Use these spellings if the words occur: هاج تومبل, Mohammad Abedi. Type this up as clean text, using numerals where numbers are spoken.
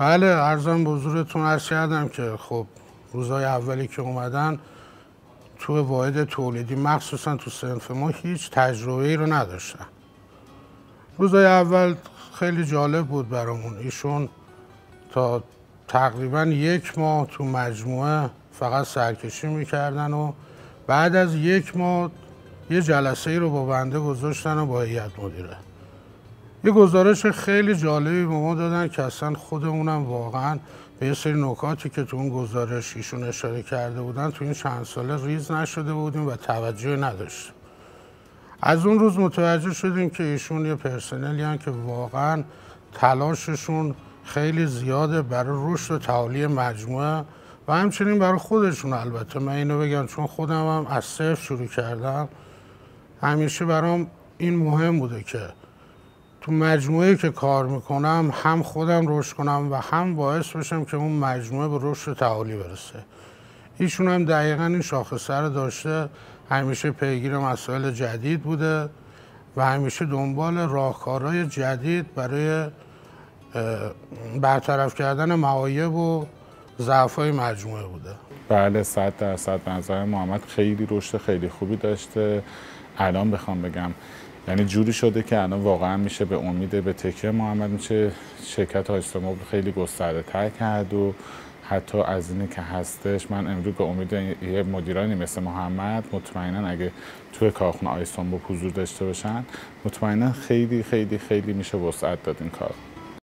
بله، عرضم به حضورتون عرض کردم که خب روزهای اولی که اومدن تو واحد تولیدی مخصوصا تو صنف ما هیچ تجربه ای رو نداشتن. روزهای اول خیلی جالب بود برامون. ایشون تا تقریبا یک ماه تو مجموعه فقط سرکشی میکردن و بعد از یک ماه یه جلسه ای رو با بنده گذاشتن و با هیئت مدیره یه گزارش خیلی جالبی به ما دادن که اصلا خودمونم واقعا به یه سری نکاتی که تو اون گزارش ایشون اشاره کرده بودن تو این چند ساله ریز نشده بودیم و توجه نداشتیم. از اون روز متوجه شدیم که ایشون یه پرسنلی هستن که واقعا تلاششون خیلی زیاده برای رشد و تعالی مجموعه و همچنین برای خودشون. البته من اینو بگم چون خودم هم از صفر شروع کردم، همیشه برام این مهم بوده که تو مجموعه که کار میکنم هم خودم رشد کنم و هم باعث بشم که اون مجموعه به رشد و تعالی برسه. ایشون هم دقیقا این شاخصه رو داشته، همیشه پیگیر مسائل جدید بوده و همیشه دنبال راهکارهای جدید برای برطرف کردن معایب و ضعف‌های مجموعه بوده. بله 100% به نظر محمد خیلی رشد خیلی خوبی داشته. الان بخوام بگم یعنی جوری شده که الان واقعا میشه به امید به تکیه محمد میشه شرکت هاج تومبل خیلی گسترده تر کرد و حتی از اینه که هستش من امروز به امید یه مدیرانی مثل محمد مطمئنا اگه توی کارخونه هاج تومبل حضور داشته باشن مطمئنا خیلی میشه وسعت داد این کار.